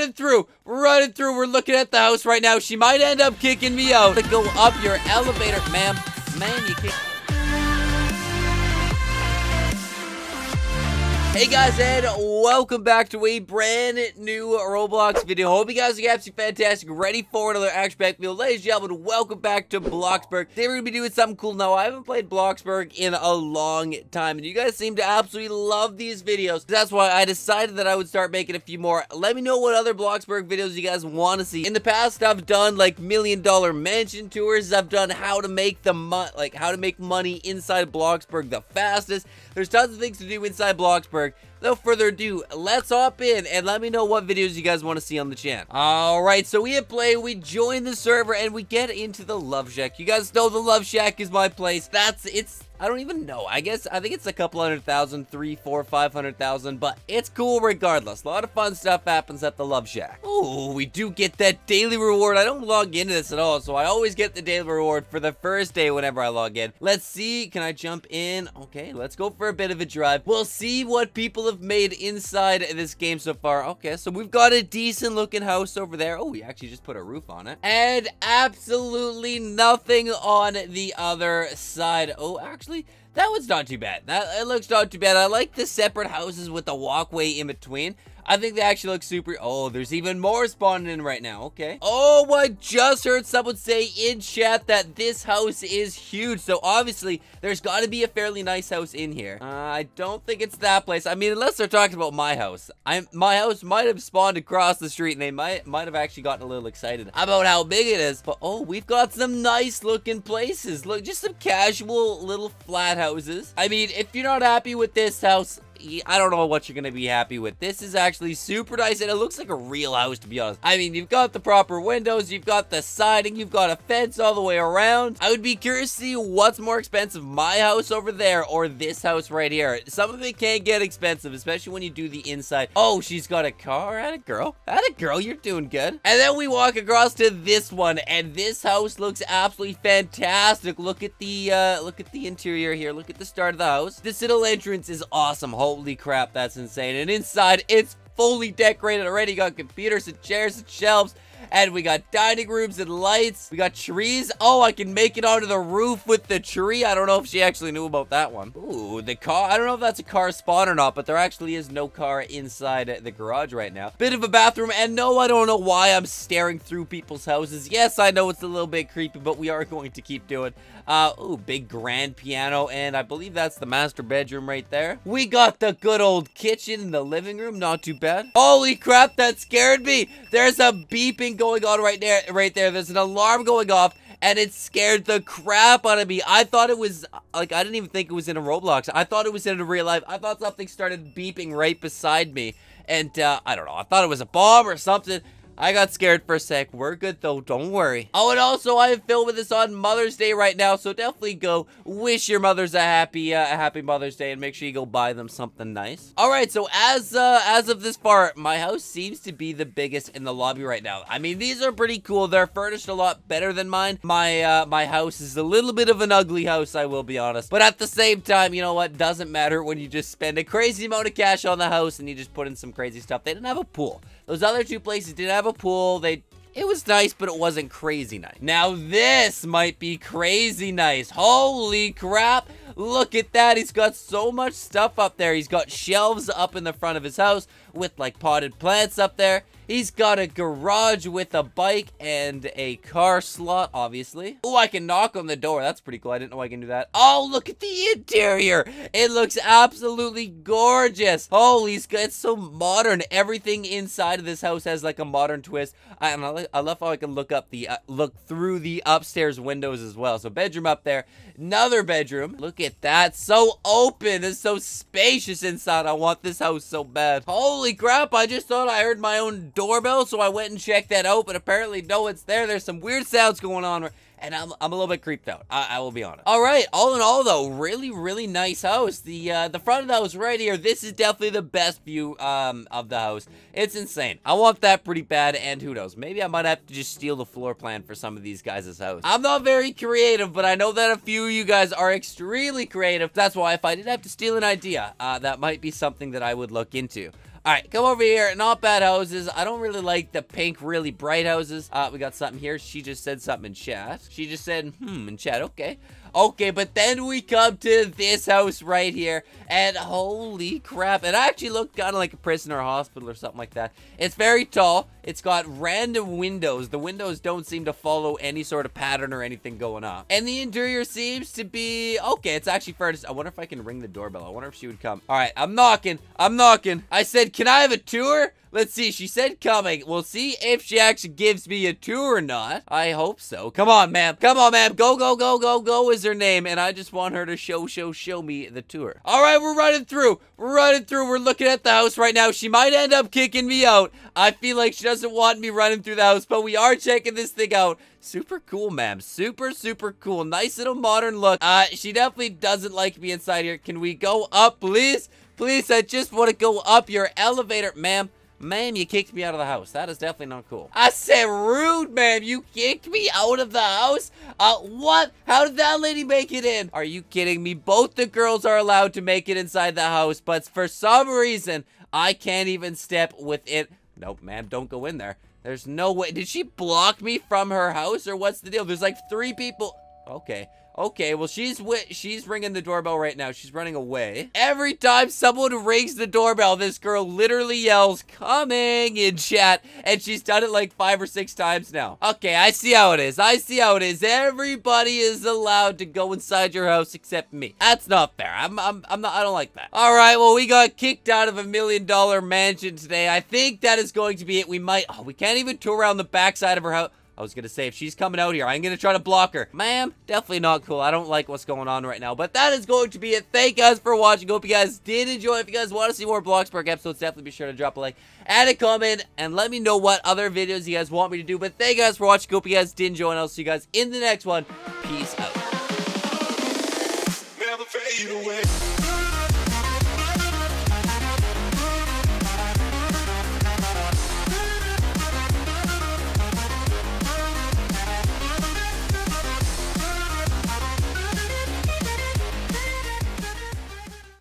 running through. We're running through. We're looking at the house right now. She might end up kicking me out. To go up your elevator, ma'am. Ma'am, you can't. Hey guys, and welcome back to a brand new Roblox video. Hope you guys are absolutely fantastic, ready for another action packed video. Ladies and gentlemen, welcome back to Bloxburg. Today we're going to be doing something cool. Now, I haven't played Bloxburg in a long time, and you guys seem to absolutely love these videos. That's why I decided that I would start making a few more. Let me know what other Bloxburg videos you guys want to see. In the past, I've done, like, $1 million mansion tours. I've done how to make money inside Bloxburg the fastest. There's tons of things to do inside Bloxburg. Without further ado, let's hop in and let me know what videos you guys want to see on the channel. Alright, so we hit play, we join the server, and we get into the Love Shack. You guys know the Love Shack is my place. I don't even know. I think it's a couple 100,000, 300,000, 400,000, 500,000, but it's cool regardless. A lot of fun stuff happens at the Love Shack. Oh, we do get that daily reward. I don't log into this at all, so I always get the daily reward for the first day whenever I log in. Let's see, can I jump in? Okay, let's go for a bit of a drive. We'll see what people have made inside this game so far. Okay, so we've got a decent looking house over there. Oh, we actually just put a roof on it. And absolutely nothing on the other side. Oh, actually, that one's not too bad. That it looks not too bad. I like the separate houses with the walkway in between. I think they actually look super... Oh, there's even more spawning in right now. Okay. Oh, I just heard someone say in chat that this house is huge. So, obviously, there's got to be a fairly nice house in here. I don't think it's that place. I mean, unless they're talking about my house. My house might have spawned across the street, and they might have actually gotten a little excited about how big it is. But, oh, we've got some nice-looking places. Look, just some casual little flat houses. I mean, if you're not happy with this house... I don't know what you're going to be happy with. This is actually super nice, and it looks like a real house, to be honest. I mean, you've got the proper windows, you've got the siding, you've got a fence all the way around. I would be curious to see what's more expensive, my house over there or this house right here. Some of it can get expensive, especially when you do the inside. Oh, she's got a car. Atta girl. Atta girl, you're doing good. And then we walk across to this one, and this house looks absolutely fantastic. Look at the interior here. Look at the start of the house. This little entrance is awesome. Holy crap, that's insane. And inside, it's fully decorated already. You got computers and chairs and shelves. And we got dining rooms and lights. We got trees. Oh, I can make it onto the roof with the tree. I don't know if she actually knew about that one. Ooh, the car. I don't know if that's a car spawn or not, but there actually is no car inside the garage right now. Bit of a bathroom. And no, I don't know why I'm staring through people's houses. Yes, I know it's a little bit creepy, but we are going to keep doing. Ooh, big grand piano. And I believe that's the master bedroom right there. We got the good old kitchen in the living room. Not too bad. Holy crap, that scared me. There's a beeping going on right there. There's an alarm going off, and it scared the crap out of me. I thought it was like, I didn't even think it was in a Roblox. I thought it was in a real life. I thought something started beeping right beside me, and I don't know, I thought it was a bomb or something. I got scared for a sec. We're good though, don't worry. Oh, and also I am filming this on Mother's Day right now, so definitely go wish your mothers a happy Mother's Day, and make sure you go buy them something nice. All right, so as of this far, my house seems to be the biggest in the lobby right now. I mean, these are pretty cool. They're furnished a lot better than mine. My house is a little bit of an ugly house, I will be honest. But at the same time, you know what? Doesn't matter when you just spend a crazy amount of cash on the house and you just put in some crazy stuff. They didn't have a pool. Those other two places didn't have a pool. It was nice, but it wasn't crazy nice. Now this might be crazy nice. Holy crap. Look at that. He's got so much stuff up there. He's got shelves up in the front of his house with like potted plants up there. He's got a garage with a bike and a car slot, obviously. Oh, I can knock on the door. That's pretty cool. I didn't know I can do that. Oh, look at the interior. It looks absolutely gorgeous. Holy, it's so modern. Everything inside of this house has like a modern twist. I love how I can look up the look through the upstairs windows as well. So bedroom up there, another bedroom. Look at that. So open and so spacious inside. I want this house so bad. Holy crap! I just thought I heard my own doorbell, so I went and checked that out, but apparently no one's there. There's some weird sounds going on, and I'm a little bit creeped out. I will be honest. All right, all in all though, really, really nice house. The front of the house right here, this is definitely the best view of the house. It's insane. I want that pretty bad, and who knows? Maybe I might have to just steal the floor plan for some of these guys' house. I'm not very creative, but I know that a few of you guys are extremely creative. That's why if I did have to steal an idea, that might be something that I would look into. Alright, come over here. Not bad houses. I don't really like the pink, really bright houses. We got something here. She just said something in chat. She just said, in chat. Okay. Okay, but then we come to this house right here. And holy crap. It actually looked kind of like a prison or a hospital or something like that. It's very tall. It's got random windows. The windows don't seem to follow any sort of pattern or anything going up. And the interior seems to be... okay, it's actually furnished. I wonder if I can ring the doorbell. I wonder if she would come. Alright, I'm knocking. I'm knocking. I said, can I have a tour? Let's see. She said coming. We'll see if she actually gives me a tour or not. I hope so. Come on, ma'am. Come on, ma'am. Go, go, go, go, go is her name. And I just want her to show me the tour. All right, we're running through. We're running through. We're looking at the house right now. She might end up kicking me out. I feel like she doesn't want me running through the house, but we are checking this thing out. Super cool, ma'am. Super, super cool. Nice little modern look. She definitely doesn't like me inside here. Can we go up, please? Please, I just want to go up your elevator, ma'am. Ma'am, you kicked me out of the house. That is definitely not cool. I said, rude, ma'am. You kicked me out of the house? What? How did that lady make it in? Are you kidding me? Both the girls are allowed to make it inside the house, but for some reason, I can't even step within. Nope, ma'am, don't go in there. There's no way. Did she block me from her house, or what's the deal? There's like 3 people. Okay. Okay, well, she's ringing the doorbell right now. She's running away. Every time someone rings the doorbell, this girl literally yells, coming, in chat. And she's done it like 5 or 6 times now. Okay, I see how it is. I see how it is. Everybody is allowed to go inside your house except me. That's not fair. I don't like that. All right, well, we got kicked out of a $1 million mansion today. I think that is going to be it. We might, oh, we can't even tour around the backside of her house. I was gonna say, if she's coming out here, I'm gonna try to block her. Ma'am, definitely not cool. I don't like what's going on right now, but that is going to be it. Thank you guys for watching. Hope you guys did enjoy. If you guys want to see more Bloxburg episodes, definitely be sure to drop a like and a comment, and let me know what other videos you guys want me to do. But thank you guys for watching. Hope you guys did enjoy, and I'll see you guys in the next one. Peace out. Never fade away.